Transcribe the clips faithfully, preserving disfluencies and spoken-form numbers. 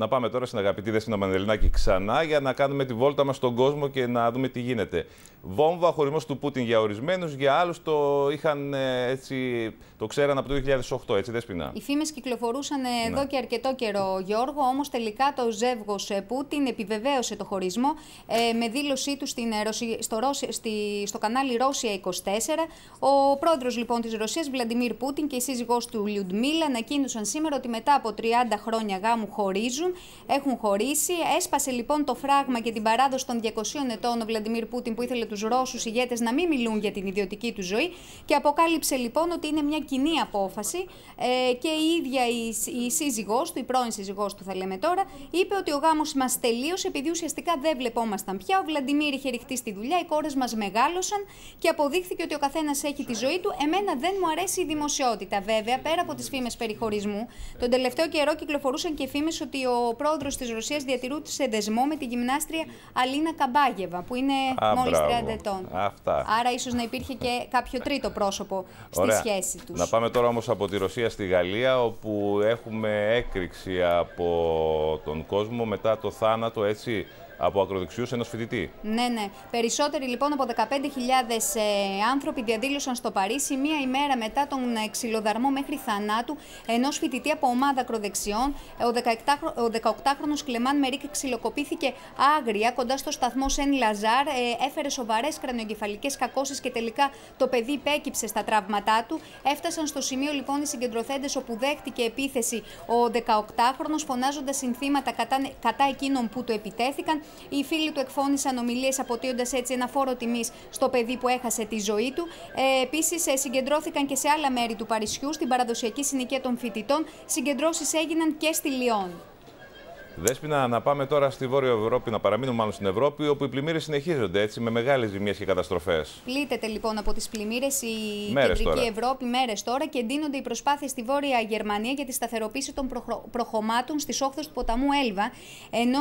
Να πάμε τώρα στην αγαπητή Δέσποινα Μανελλινάκη ξανά για να κάνουμε τη βόλτα μας στον κόσμο και να δούμε τι γίνεται. Βόμβα, χωρισμός του Πούτιν για ορισμένους, για άλλους το είχαν έτσι, το ξέραν από το δύο χιλιάδες οκτώ, έτσι Δέσποινα. Οι φήμες κυκλοφορούσαν ναι. εδώ και αρκετό καιρό, Γιώργο, όμως τελικά το ζεύγος Πούτιν επιβεβαίωσε το χωρισμό ε, με δήλωσή του στην, στο, στη, στο κανάλι Ρώσια είκοσι τέσσερα. Ο πρόεδρος λοιπόν της Ρωσίας, Βλαντιμίρ Πούτιν, και η σύζυγός του Λιουντμίλα ανακοίνωσαν σήμερα ότι μετά από τριάντα χρόνια γάμου χωρίζουν. Έχουν χωρίσει. Έσπασε λοιπόν το φράγμα και την παράδοση των διακοσίων ετών ο Βλαντιμίρ Πούτιν, που ήθελε τους Ρώσους ηγέτες να μην μιλούν για την ιδιωτική του ζωή, και αποκάλυψε λοιπόν ότι είναι μια κοινή απόφαση. Ε, και η ίδια η, η σύζυγός του, η πρώην σύζυγός του θα λέμε τώρα, είπε ότι ο γάμος μας τελείωσε επειδή ουσιαστικά δεν βλεπόμασταν πια. Ο Βλαντιμίρ είχε ρηχτεί στη δουλειά, οι κόρες μας μεγάλωσαν και αποδείχθηκε ότι ο καθένας έχει τη ζωή του. Εμένα δεν μου αρέσει η δημοσιότητα. Βέβαια, πέρα από τις φήμες περί χωρισμού, τον τελευταίο καιρό κυκλοφορούσαν και φήμες ότι ο Ο πρόεδρος της Ρωσίας διατηρούσε δεσμό με τη γυμνάστρια Αλίνα Καμπάγευα, που είναι Α, μόλις τριάντα ετών. Αυτά. Άρα ίσως να υπήρχε και κάποιο τρίτο πρόσωπο στη Ωραία. σχέση τους. Να πάμε τώρα όμως από τη Ρωσία στη Γαλλία, όπου έχουμε έκρηξη από τον κόσμο μετά το θάνατο, έτσι, από ακροδεξιούς ενός φοιτητή. Ναι, ναι. Περισσότεροι λοιπόν από δεκαπέντε χιλιάδες ε, άνθρωποι διαδήλωσαν στο Παρίσι μία ημέρα μετά τον ξυλοδαρμό μέχρι θανάτου ενός φοιτητή από ομάδα ακροδεξιών. Ο δεκαοκτάχρονος Κλεμάν Μερίκ ξυλοκοπήθηκε άγρια κοντά στο σταθμό Σέν Λαζάρ, ε, έφερε σοβαρές κρανιογκεφαλικές κακώσεις και τελικά το παιδί υπέκυψε στα τραύματά του. Έφτασαν στο σημείο λοιπόν οι συγκεντρωθέντες, όπου δέχτηκε επίθεση ο δεκαοκτάχρονος, φωνάζοντας συνθήματα κατά, κατά εκείνων που του επιτέθηκαν. Οι φίλοι του εκφώνησαν ομιλίες, αποτείοντας έτσι ένα φόρο τιμής στο παιδί που έχασε τη ζωή του. Ε, επίσης, συγκεντρώθηκαν και σε άλλα μέρη του Παρισιού, στην παραδοσιακή συνοικία των φοιτητών. Συγκεντρώσεις έγιναν και στη Λιόν. Δέσποινα, να πάμε τώρα στη Βόρεια Ευρώπη, να παραμείνουμε μάλλον στην Ευρώπη, όπου οι πλημμύρες συνεχίζονται έτσι, με μεγάλες ζημίες και καταστροφές. Πλήττεται λοιπόν από τις πλημμύρες η μέρες κεντρική τώρα. Ευρώπη μέρες τώρα και εντείνονται οι προσπάθειες στη Βόρεια Γερμανία για τη σταθεροποίηση των προχω... προχωμάτων στις όχθες του ποταμού Έλβα. Ενώ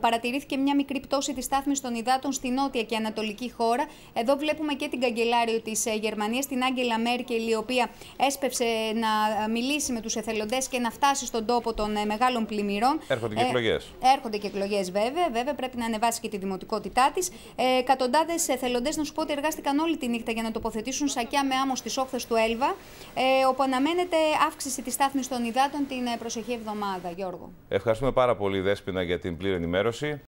παρατηρήθηκε μια μικρή πτώση της στάθμης των υδάτων στη νότια και ανατολική χώρα. Εδώ βλέπουμε και την καγκελάριο της Γερμανίας, την Άγγελα Μέρκελ, η οποία έσπευσε να μιλήσει με τους εθελοντές και να φτάσει στον τόπο των μεγάλων πλημμυρών. Έρχονται και εκλογές. Ε, έρχονται και εκλογές, βέβαια. Βέβαια, πρέπει να ανεβάσει και τη δημοτικότητά της. Ε, Εκατοντάδες εθελοντές, να σου πω ότι εργάστηκαν όλη τη νύχτα για να τοποθετήσουν σακιά με άμμο στις όχθες του Έλβα, ε, όπου αναμένεται αύξηση της στάθμης των υδάτων την προσεχή εβδομάδα, Γιώργο. Ευχαριστούμε πάρα πολύ, Δέσποινα, για την πλήρη ενημέρωση.